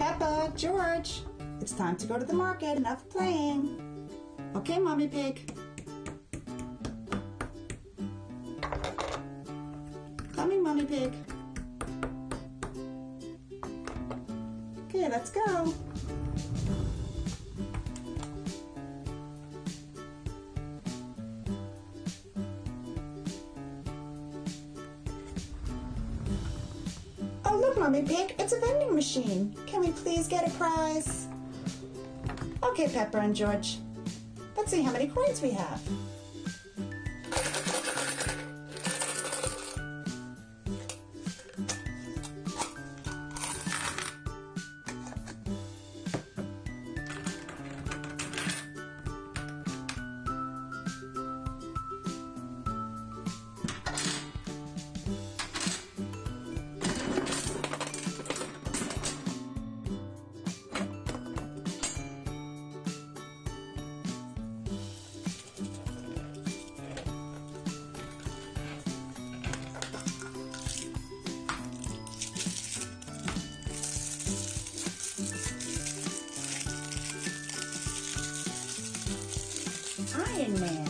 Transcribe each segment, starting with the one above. Peppa, George, it's time to go to the market. Enough playing. Okay, Mommy Pig. Coming, Mommy Pig. Okay, let's go. Oh, look, Mommy Pig, it's a vending machine. Can we please get a prize? Okay, Peppa and George, let's see how many coins we have. Man.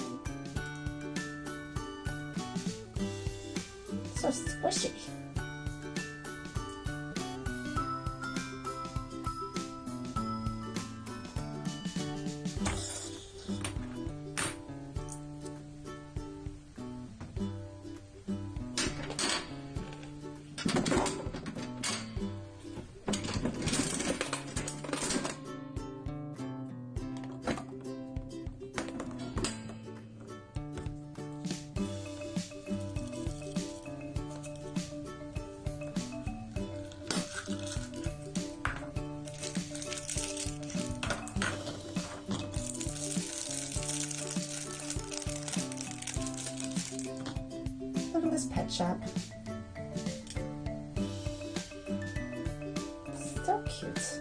So squishy. Littlest Pet Shop. So cute.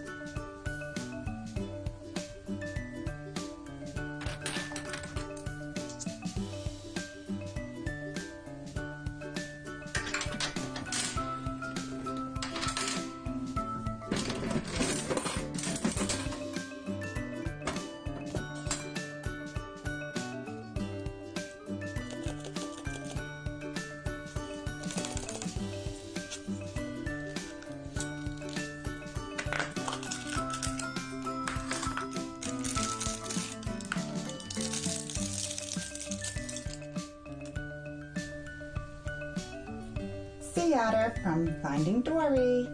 Sea Otter from Finding Dory.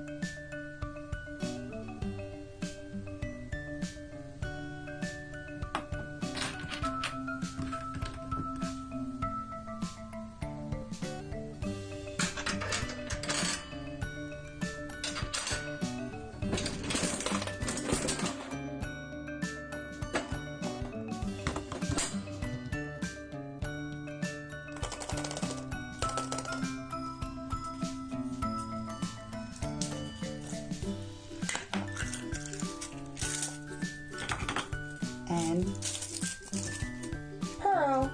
And Pearl,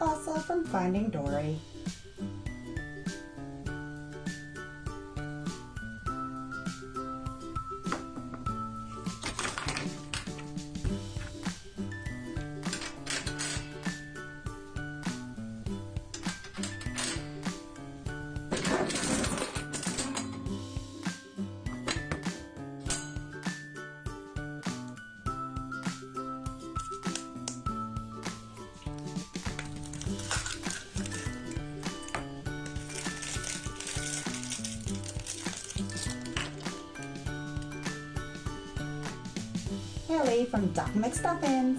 also from Finding Dory. Ellie from Doc McStuffins.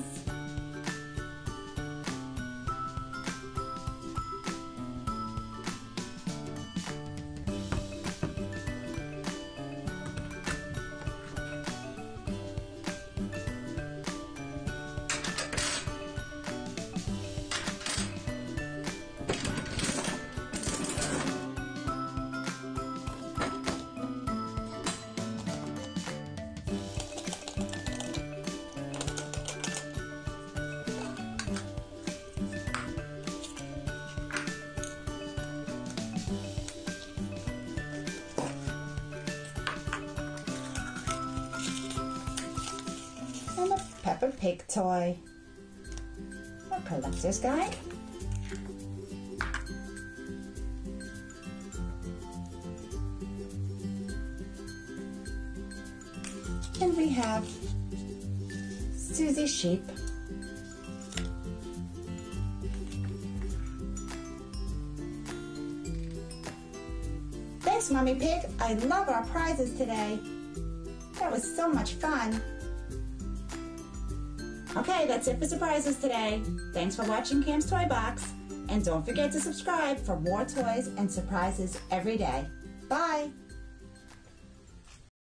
Peppa Pig toy. What colour is this guy? And we have Susie Sheep. Thanks, Mummy Pig. I love our prizes today. That was so much fun. Okay, that's it for surprises today. Thanks for watching Cam's Toy Box. And don't forget to subscribe for more toys and surprises every day. Bye!